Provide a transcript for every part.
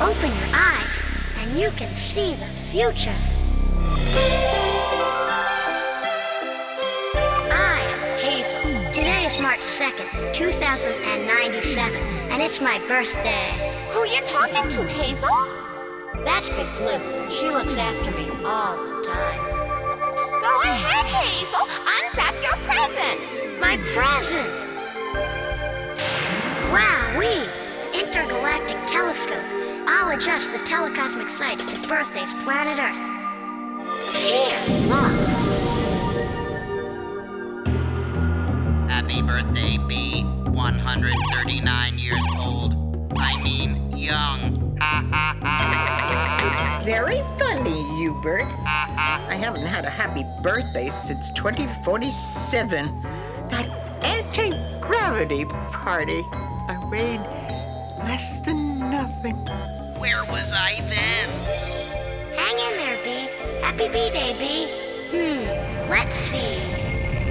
Open your eyes and you can see the future. I am Hazel. Today is March 2nd, 2097, and it's my birthday. Who are you talking to, Hazel? That's Big Blue. She looks after me all the time. Go ahead, Hazel. Unzap your present. My present? Wowee! Intergalactic telescope. I'll adjust the telecosmic sights to birthday's planet Earth. Here, look. Happy birthday, B. 139 years old. I mean, young. Very funny, Hubert. I haven't had a happy birthday since 2047. That anti-gravity party. I weighed less than nothing. Where was I then? Hang in there, B. Happy B-Day, B. Let's see.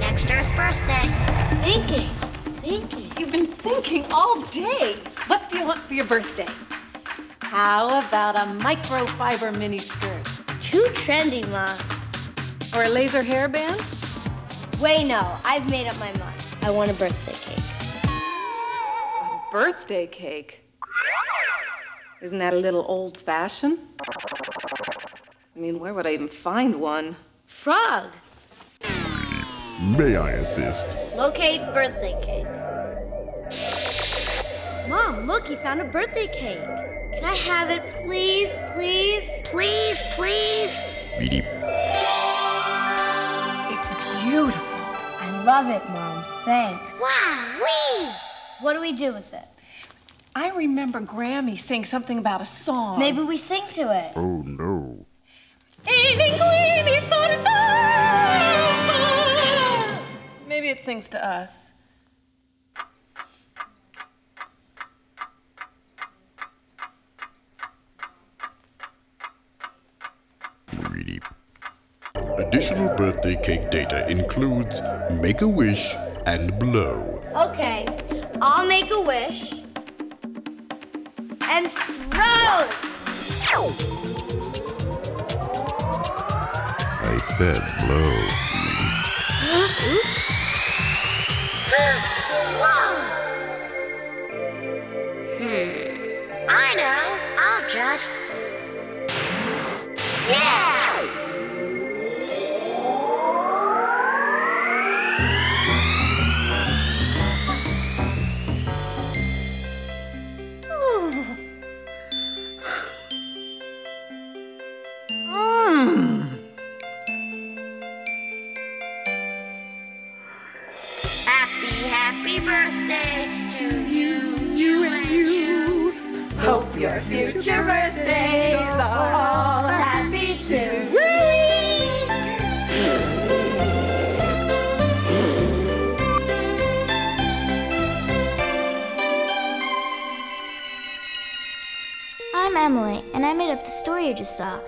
Next Earth birthday. Thinking. You've been thinking all day. What do you want for your birthday? How about a microfiber miniskirt? Too trendy, Mom. Or a laser hairband? Wait, no. I've made up my mind. I want a birthday cake. A birthday cake? Isn't that a little old-fashioned? I mean, where would I even find one? Frog! May I assist? Locate birthday cake. Mom, look, he found a birthday cake. Can I have it, please, please? Please, please? Really? It's beautiful. I love it, Mom. Thanks. Wow-wee! What do we do with it? I remember Grammy saying something about a song. Maybe we sing to it. Oh, no. Maybe it sings to us. Additional birthday cake data includes Make-A-Wish and Blow. Okay, I'll make a wish and throw! I said blow. I know, I'll just... Yeah! Happy birthday to you. Hope your future birthdays are all happy too. I'm Emily, and I made up the story you just saw.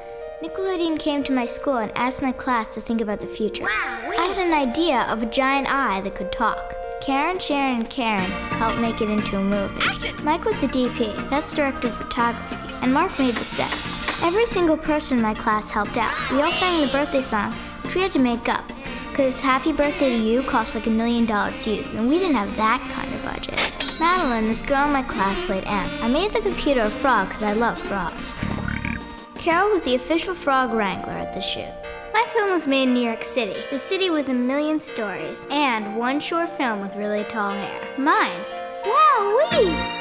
Nickelodeon came to my school and asked my class to think about the future. Wow, I had an idea of a giant eye that could talk. Karen, Sharon, and Karen helped make it into a movie. Action. Mike was the DP, that's director of photography, and Mark made the sets. Every single person in my class helped out. We all sang the birthday song, which we had to make up, because Happy Birthday to You cost like $1 million to use, and we didn't have that kind of budget. Madeline, this girl in my class, played M. I made the computer a frog because I love frogs. Carol was the official frog wrangler at the shoot. My film was made in New York City, the city with 1,000,000 stories, and one short film with really tall hair. Mine. Wow-wee!